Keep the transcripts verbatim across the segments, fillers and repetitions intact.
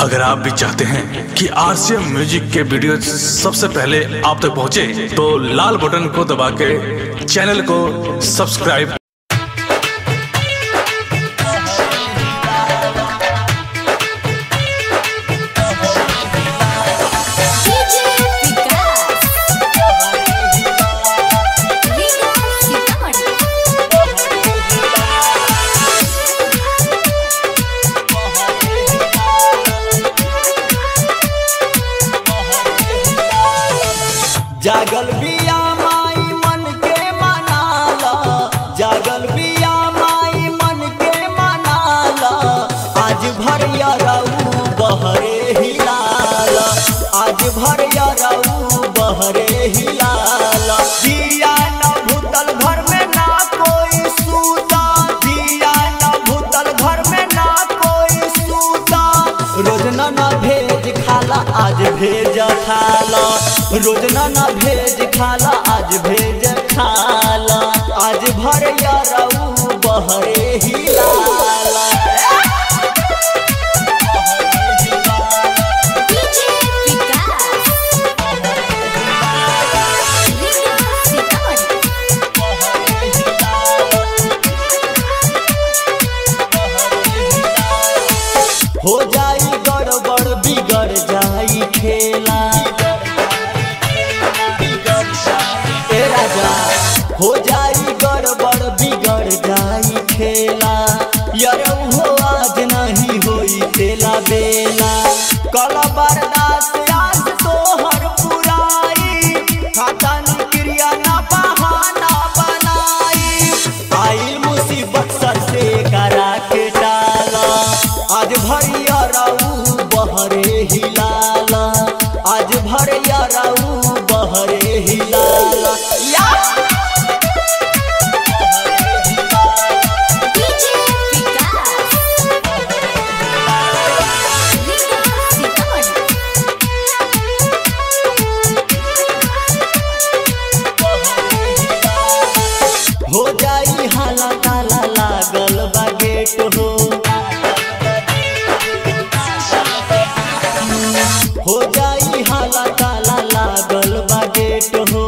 अगर आप भी चाहते हैं कि आरसीएम म्यूजिक के वीडियो सबसे पहले आप तक पहुंचे तो लाल बटन को दबा के चैनल को सब्सक्राइब जागल बिया माई मन के मनाला, जागल बिया माई मन के मनाला, आज भर यरऊ बहरे हिलाला, आज भर यरऊ बहरे हिलाला। जिया न भूतल घर में ना कोई सूता, जिया न भूतल घर में ना कोई सूता, रोजना न भेज खाला आज भेज खाला, रोजना ना भेज खाला आज भेज खाला, आज भर यरऊ बहरे हिलाला। हो जाई गड़बड़ बिगड़ जाई खेला, हो जाई गड़बड़ बिगड़ जाई खेला, यरऊ हो आज नहीं होई तेला बेला। कल बरदाश्त आज तोहर पुराई, खातन क्रिया ना बहाना बनाई, आइल मुसीबत सर से करा के डाला, आज भर यरऊ बहरे हिलाला, आज भर यरऊ बहरे हिलाला। या हो जाई हाला ताला लागल बा गेट हो, हो जाई हाला ताला लागल बा गेट हो,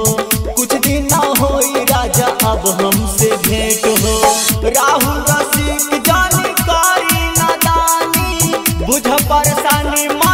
कुछ दिन ना होई राजा अब हमसे भेंट हो। राहुल रसिक जानी कारी नादानी, बुझ परेशानी